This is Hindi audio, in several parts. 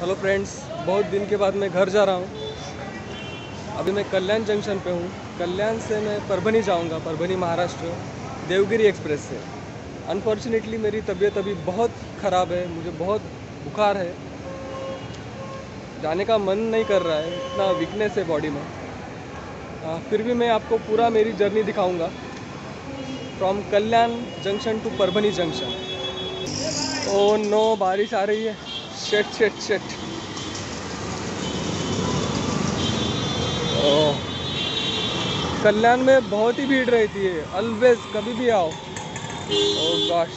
हेलो फ्रेंड्स, बहुत दिन के बाद मैं घर जा रहा हूँ। अभी मैं कल्याण जंक्शन पे हूँ। कल्याण से मैं परभनी जाऊँगा, परभनी महाराष्ट्र, देवगिरी एक्सप्रेस से। अनफॉर्चुनेटली मेरी तबीयत अभी बहुत ख़राब है, मुझे बहुत बुखार है, जाने का मन नहीं कर रहा है, इतना वीकनेस है बॉडी में। फिर भी मैं आपको पूरा मेरी जर्नी दिखाऊँगा from Kalyan junction to Parbhani junction. Oh no, बारिश आ रही है। शिट। कल्याण में बहुत ही भीड़ रहती है ऑलवेज, कभी भी आओ। ओह गॉश,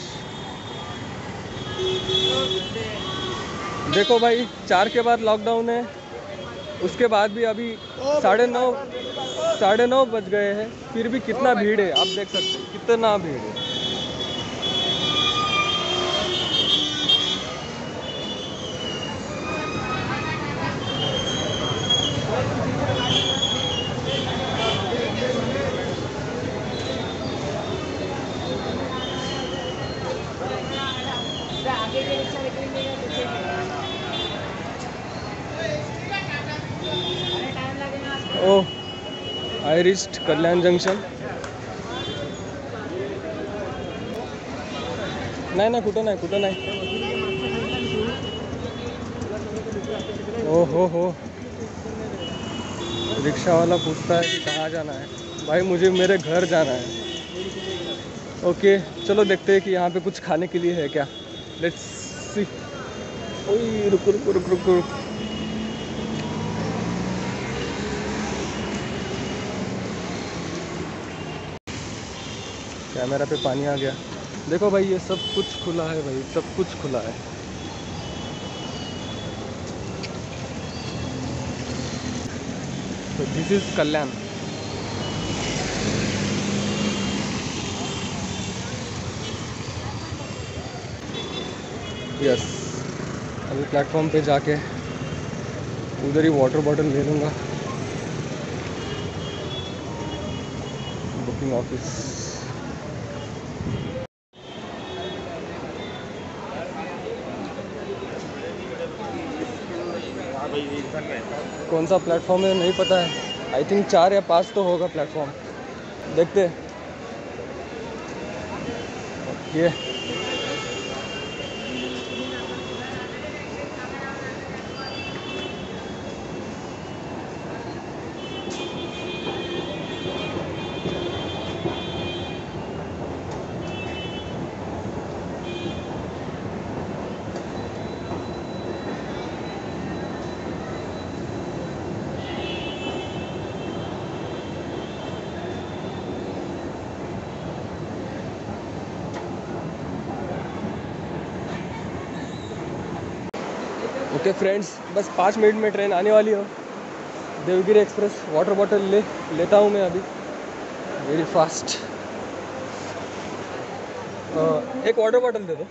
देखो भाई, 4 के बाद लॉकडाउन है, उसके बाद भी अभी 9:30 बज गए हैं, फिर भी कितना भीड़ है। आप देख सकते हैं कितना भीड़ है। Oh, I reached Kalyan Junction. नाही कुठं नाही। हो रिक्शा वाला पूछता है कि कहाँ जाना है। भाई मुझे मेरे घर जाना है। ओके, चलो देखते हैं कि यहाँ पे कुछ खाने के लिए है क्या। Let's see. ओए रुक। कैमरा पे पानी आ गया। देखो भाई, ये सब कुछ खुला है भाई, सब कुछ खुला है। तो दिस इज कल्याण। यस, अभी प्लेटफॉर्म पे जाके उधर ही वाटर बॉटल ले लूँगा। Booking office. कौन सा प्लेटफॉर्म है नहीं पता है। आई थिंक 4 या 5 तो होगा प्लेटफॉर्म। देखते हैं। ये ओके फ्रेंड्स, बस 5 मिनट में ट्रेन आने वाली हो, देवगिरी एक्सप्रेस। वाटर बॉटल लेता हूँ मैं अभी, वेरी फास्ट। एक वाटर बॉटल दे दो।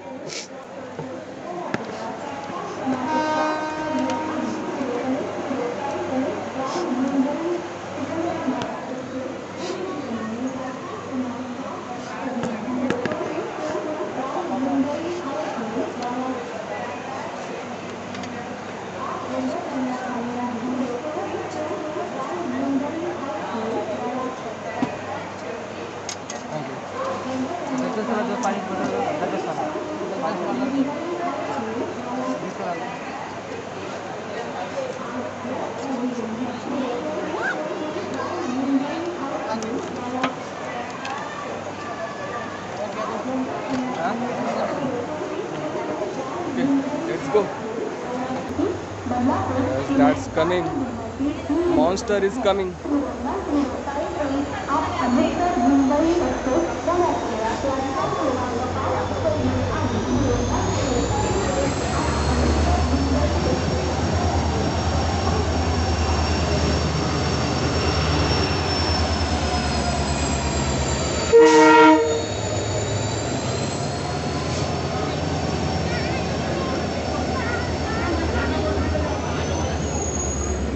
Let's go. Yes, that's coming. Monster is coming.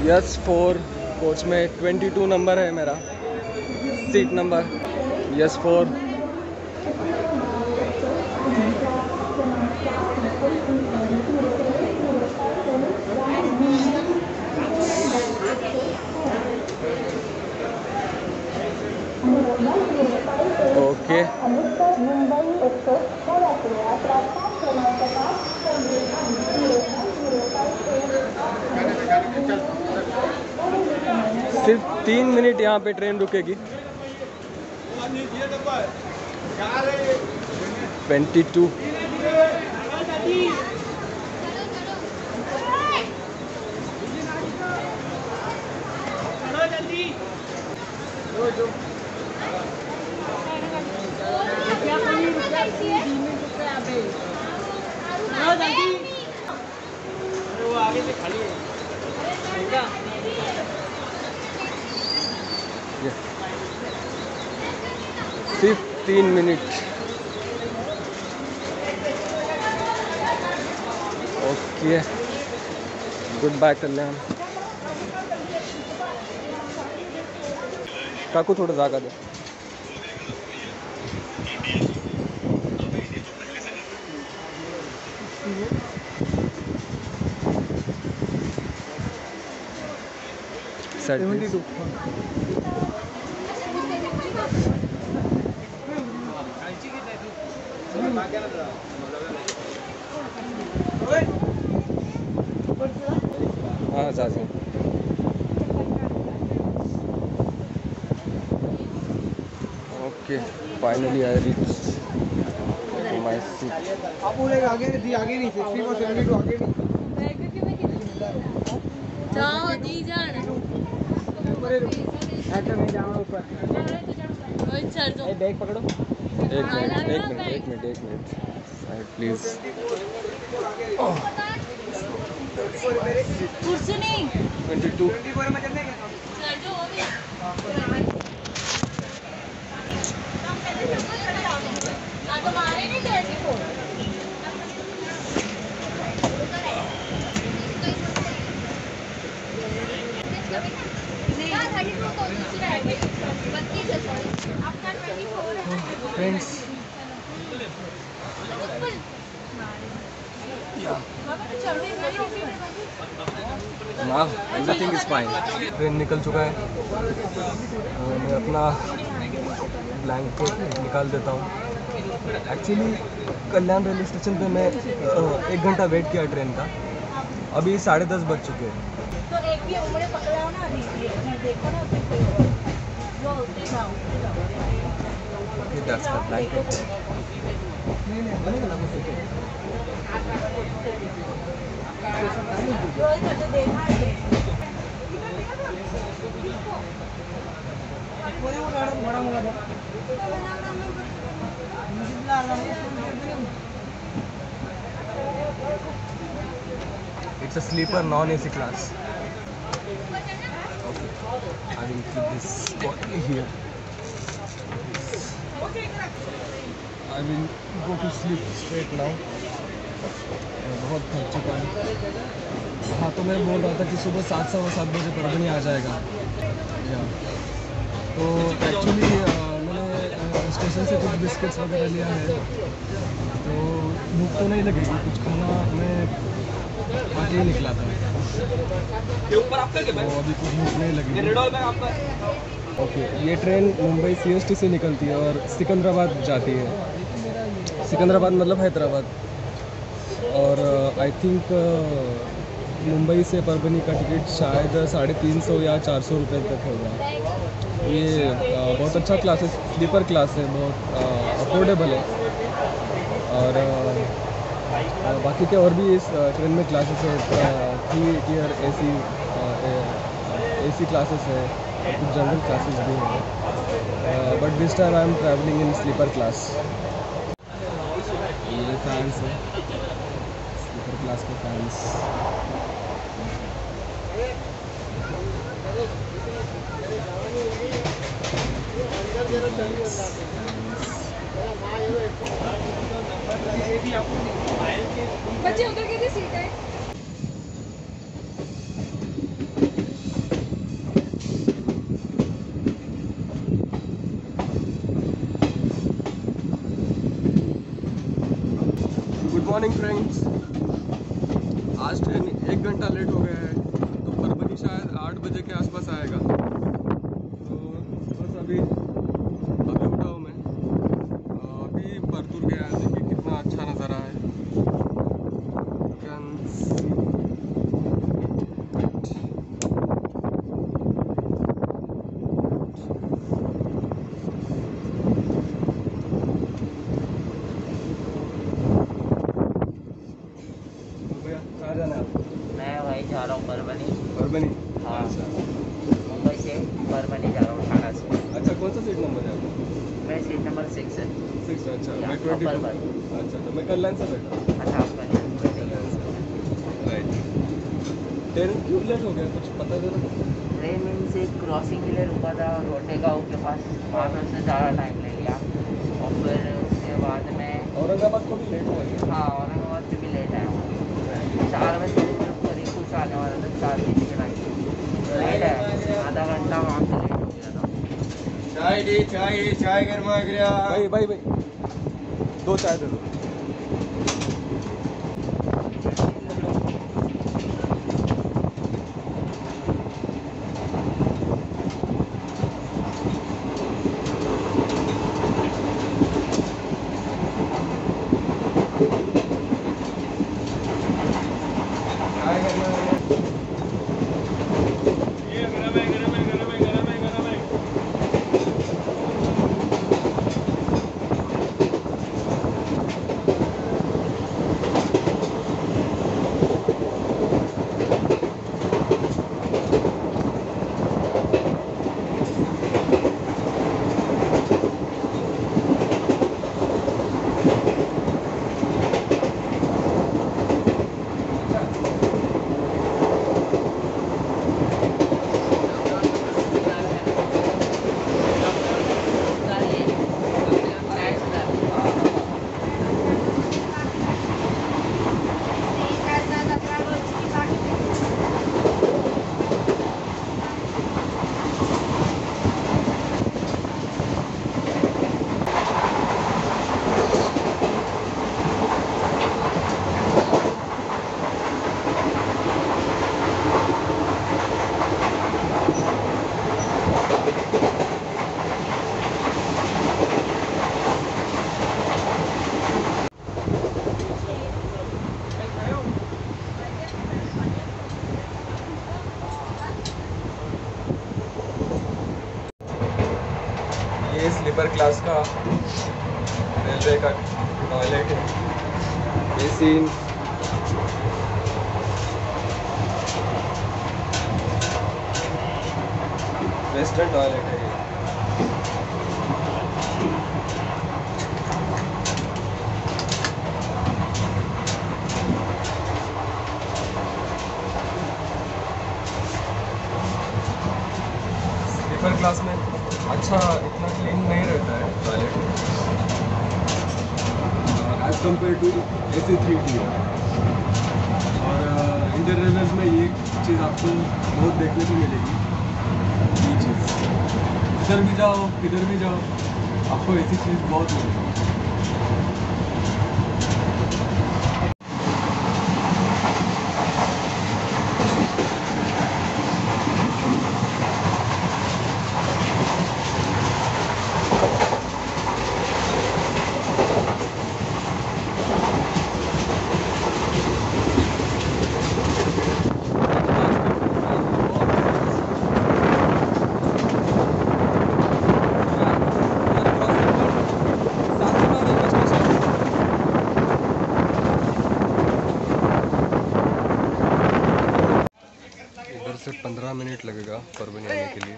Yes, 4 coach में 22 नंबर है मेरा सीट नंबर। यस 4। सिर्फ 3 मिनट यहाँ पे ट्रेन रुकेगी। 22 सिर्फ 3 मिनट। ओके, गुड बाय कल्याण काकू, थोड़ा जागा दे। हाँ जाते हैं। Okay, finally I reach my seat. आप बोलेगा आगे नहीं, 6472 आगे नहीं जाओ जी, जाना ऊपर। ओए चल जाओ, बैग पकड़ो। एक मिनट साइड प्लीज। कुर्सी नहीं, 22 में चलने का। चल जाओ, हो गया। Friends, now everything is fine. Train निकल चुका है। मैं अपना ब्लैंकेट निकाल देता हूँ। एक्चुअली कल्याण रेलवे स्टेशन पे मैं 1 घंटा वेट किया ट्रेन का। अभी 10:30 बज चुके हैं। तो एक भी उंगली पकड़ाओ ना, देखो ना उसके It's a sleeper non-AC class. Okay, I will keep this bottle here. I will go to sleep straight now. बहुत थक चुका है। हाँ, तो मैं बोल रहा था कि सुबह 7-7:15 बजे परभणी आ जाएगा। तो एक्चुअली स्टेशन से कुछ बिस्किट्स वगैरह लिया है, तो भूख तो नहीं लगेगी। कुछ खाना मैं बाकी ही निकला था, तो अभी कुछ भूख नहीं लगेगी। ओके, ये ट्रेन मुंबई CST से निकलती है और सिकंदराबाद जाती है। सिकंदराबाद मतलब हैदराबाद। और आई थिंक मुंबई से परभणी का टिकट शायद 350 या 400 रुपये तक होगा। ये बहुत अच्छा क्लास है, स्लीपर क्लास है, बहुत अफोर्डेबल है। और बाकी के और भी इस ट्रेन में क्लासेस है। 3 टियर AC क्लासेस है, कुछ जनरल क्लासेस भी हैं। But this time I am travelling in sleeper class. ये फैंस है स्लीपर क्लास के फैंस। बच्चे उधर कितनी सीट है? गुड मॉर्निंग फ्रेंड्स, आज ट्रेन 1 घंटा लेट हो गया है। तो परभणी शायद 8 बजे के आसपास आएगा। तो बस अभी उठा हूँ मैं। अभी परतूर गया है। देखिए कितना अच्छा नज़ारा है। गया। कहाँ जाना है आपको? मैं वहीं जा रहा हूँ परभनी। परभनी? हाँ, मुंबई से परभनी जा रहा हूँ थाना से। अच्छा, कौन सा सीट नंबर है आपको? मैं सीट नंबर 6 है। 6 है, अच्छा। मैं 22। अच्छा, तो मैं कल्याण से बैठा हूँ। अच्छा, आप कल्याण से। राइट, ट्रेन क्यों लेट हो गया, कुछ पता चला? ट्रेन मीन्स एक क्रॉसिंग के लिए रुका था रोटे गाँव के पास, वहाँ पर उसने ज़्यादा टाइम ले लिया और फिर उसके बाद में औरंगाबाद को भी लेट हो गया। हाँ, औरंगाबाद से भी लेट आया हूँ। 4 बजे करीब कुछ आने वाला था, 4 बजे के लेट आया, आधा घंटा वहाँ से लेट हो गया था। चाय दी, चाय दी, चाय गर्मा गया। भाई भाई भाई 2 चाय दे दो। स्लीपर क्लास का रेलवे का टॉयलेट है। ये सीन वेस्टर्न टॉयलेट है। ये स्लीपर क्लास में अच्छा इतना क्लीन नहीं रहता है toilet as compare to AC3T। और इंडियन रेलवेज में ये चीज़ आपको बहुत देखने को मिलेगी। ये चीज़ इधर भी जाओ किधर भी जाओ आपको ऐसी चीज़ बहुत मिलेगी। से 15 मिनट लगेगा परभनी आने के लिए।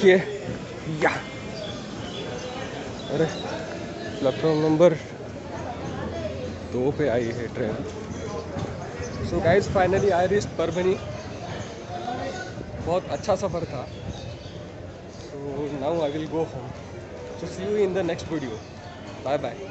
देखिए या अरे प्लेटफॉर्म नंबर 2 पे आई है train. So guys finally I reached Parbhani. बहुत अच्छा सफ़र था। So now I will go home. So see you in the next video. Bye bye.